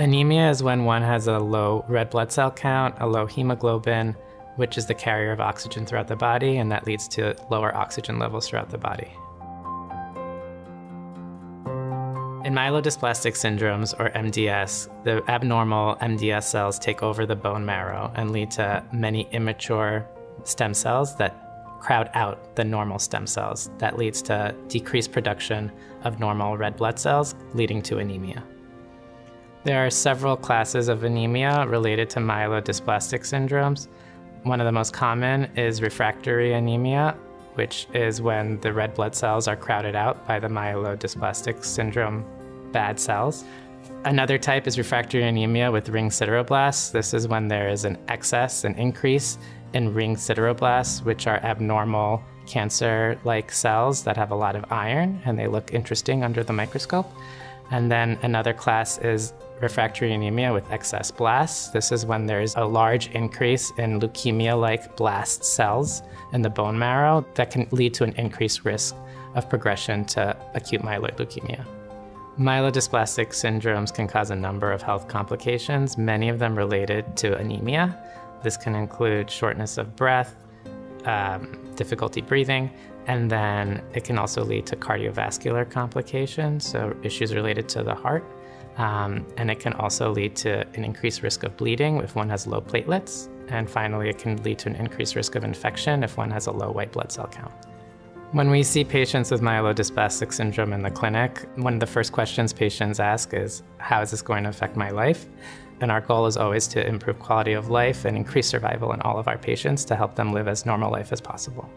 Anemia is when one has a low red blood cell count, a low hemoglobin, which is the carrier of oxygen throughout the body, and that leads to lower oxygen levels throughout the body. In myelodysplastic syndromes, or MDS, the abnormal MDS cells take over the bone marrow and lead to many immature stem cells that crowd out the normal stem cells. That leads to decreased production of normal red blood cells, leading to anemia. There are several classes of anemia related to myelodysplastic syndromes. One of the most common is refractory anemia, which is when the red blood cells are crowded out by the myelodysplastic syndrome bad cells. Another type is refractory anemia with ring sideroblasts. This is when there is an excess, an increase in ring sideroblasts, which are abnormal cancer-like cells that have a lot of iron, and they look interesting under the microscope. And then another class is refractory anemia with excess blasts. This is when there's a large increase in leukemia-like blast cells in the bone marrow that can lead to an increased risk of progression to acute myeloid leukemia. Myelodysplastic syndromes can cause a number of health complications, many of them related to anemia. This can include shortness of breath, difficulty breathing, and then it can also lead to cardiovascular complications, so issues related to the heart. And it can also lead to an increased risk of bleeding if one has low platelets. And finally, it can lead to an increased risk of infection if one has a low white blood cell count. When we see patients with myelodysplastic syndrome in the clinic, one of the first questions patients ask is, how is this going to affect my life? And our goal is always to improve quality of life and increase survival in all of our patients to help them live as normal life as possible.